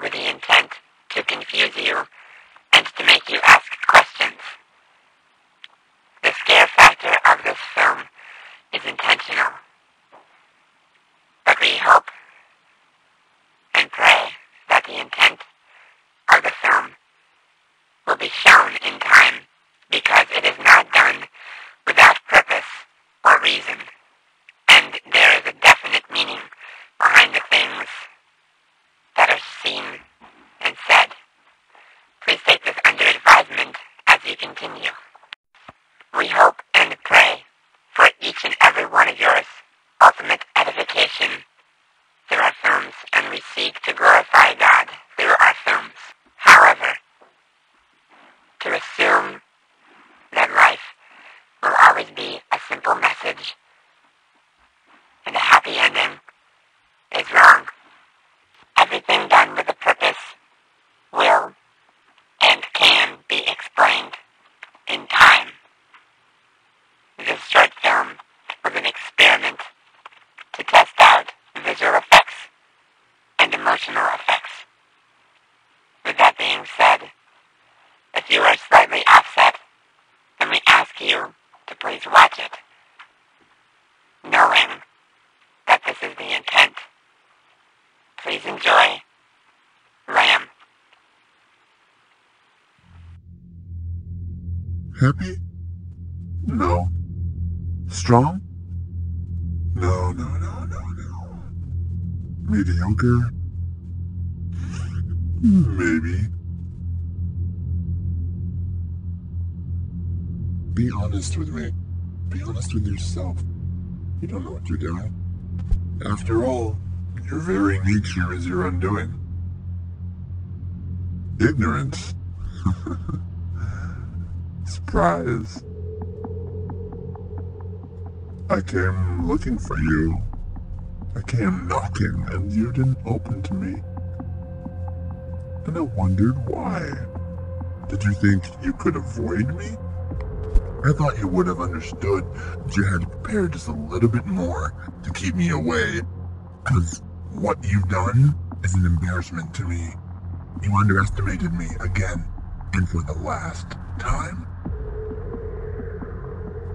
with the intent to confuse you and to make you ask questions. The scare factor of this film is intentional, but we hope and pray that the intent of the film will be shown in time, because it is not done without purpose or reason, and there is a definite meaning behind the things that are seen and said. Please take this under advisement as you continue. We hope and pray for each and every one of yours ultimate edification through our films, and we seek to glorify God through our films. However, to assume that life will always be a simple message and a happy ending is wrong. Everything done with a purpose will and can be explained in time. This short film was an experiment to test out visual effects and emotional effects. With that being said, if you are slightly upset, then we ask you to please watch it, knowing that this is the intent. Please enjoy Lamb. Happy? No. Strong? No. Mediocre? Maybe. Be honest with me. Be honest with yourself. You don't know what you're doing. After all, your very nature is your undoing. Ignorance? Surprise! I came looking for you. I came knocking, and you didn't open to me. And I wondered why. Did you think you could avoid me? I thought you would have understood that you had to prepare just a little bit more to keep me away, because what you've done is an embarrassment to me. You underestimated me again, and for the last time.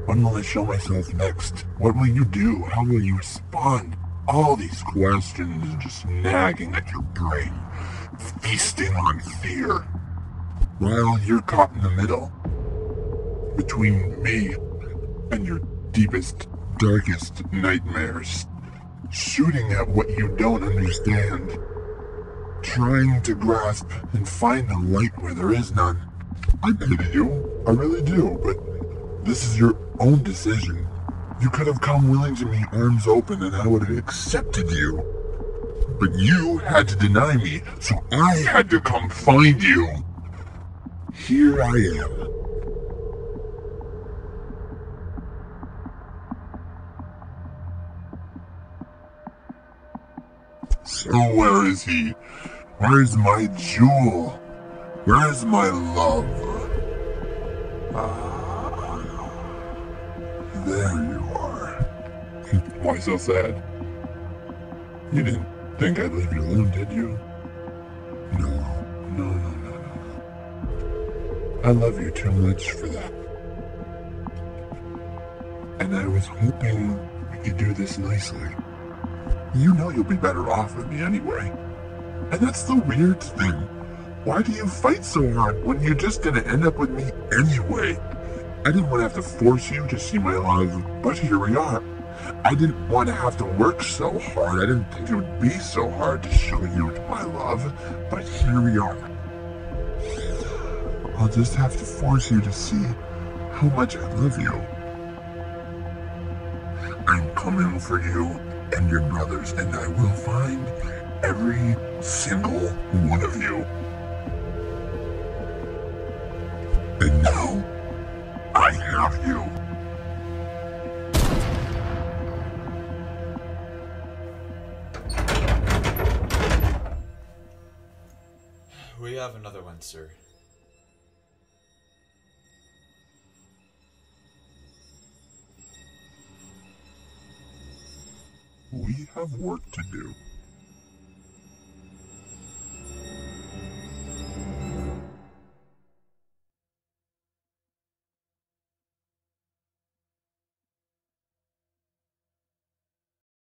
When will I show myself next? What will you do? How will you respond? All these questions just nagging at your brain, feasting on fear, while you're caught in the middle, between me and your deepest, darkest nightmares, shooting at what you don't understand, trying to grasp and find the light where there is none. I pity you, I really do, but this is your own decision. You could have come willing to me, arms open, and I would have accepted you. But you had to deny me, so I had to come find you. Here I am. So where is he? Where is my jewel? Where is my love? There you are. Why so sad? You didn't think I'd leave you alone, did you? No. I love you too much for that. And I was hoping we could do this nicely. You know you'll be better off with me anyway. And that's the weird thing. Why do you fight so hard when you're just gonna end up with me anyway? I didn't want to have to force you to see my love, but here we are. I didn't want to have to work so hard. I didn't think it would be so hard to show you my love, but here we are. I'll just have to force you to see how much I love you. I'm coming for you and your brothers, and I will find every single one of you. And now, I have you. We have another one, sir. We have work to do.